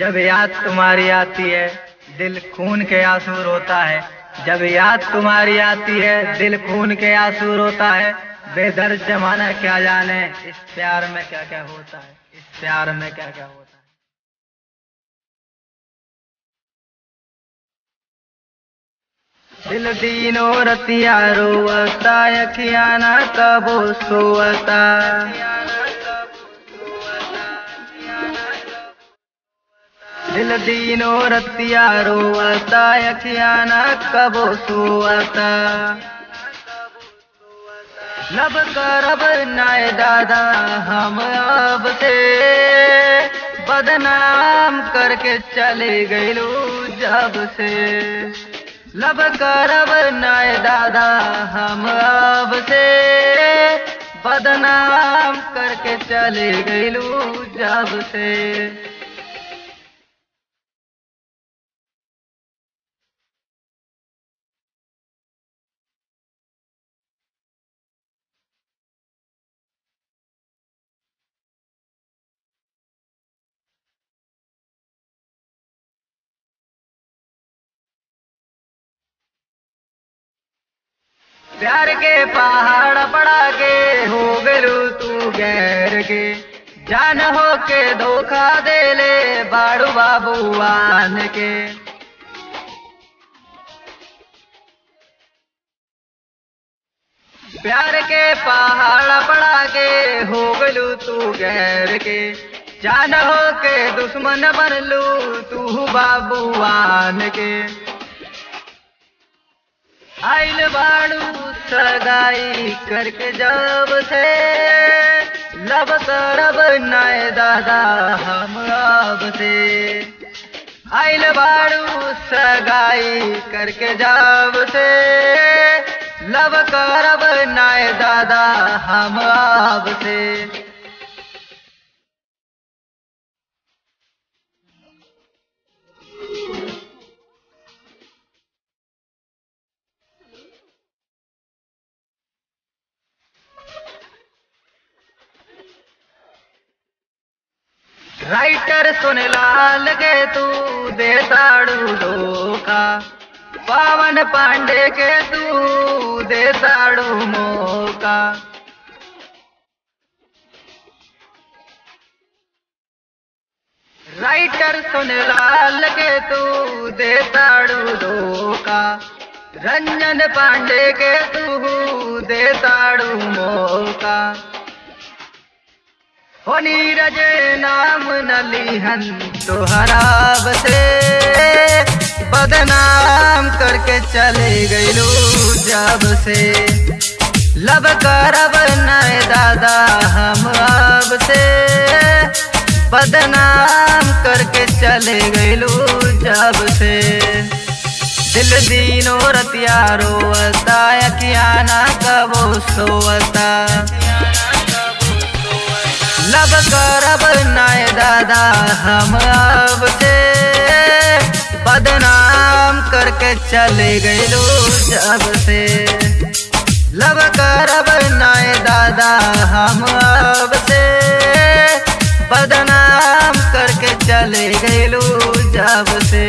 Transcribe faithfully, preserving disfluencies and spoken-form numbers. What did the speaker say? जब याद तुम्हारी आती है दिल खून के आंसू रोता है। जब याद तुम्हारी आती है दिल खून के आंसू रोता है। बेदर्द जमाना क्या जाने इस प्यार में क्या क्या होता है, इस प्यार में क्या क्या होता है। दिल दीनो रतिया रोवता यखियाना कबो सोवता। दिल दीनो रतिया रोवता यखियाना कबो सोवता। लब करब नाय दादा हम अब से, बदनाम करके चले गए लो जब से। लब करब नाय दादा हम अब से, बदनाम करके चले गइलू जब से। प्यार के पहाड़ पड़ा के हो गलू तू गैर के, जान हो के धोखा दे ले बाड़ू बाबू आन के। प्यार के पहाड़ पड़ा के हो गलू तू गैर के, जान हो के दुश्मन बन लू तू बाबू आन के। आइल बाड़ू सगाई करके जब से, लब करब नाय दादा हम अब से। आइल बाड़ू सगाई करके जब से, लब करब नाय दादा हम अब से। राइटर सुन लाल के तू दे दाड़ू धोखा, पवन पांडे के तू दे दाड़ू मौका। राइटर सुन लाल के तू दे दाड़ू धोखा, रंजन पांडे के तू दे दाड़ू मौका। ओ नीरज नाम न लिहन तोहरा बसे, बदनाम करके चले गइलू जब से। लब करब नाय दादा हम अब से, बदनाम करके चले गइलू जब से। दिल दीनो रतिया रोवता यखियाना कबो सोवता। लब करब नाय दादा हम अब से, बदनाम करके चले गइलू जब से। लब करब नाय दादा हम अब से, बदनाम करके चले गइलू जब से।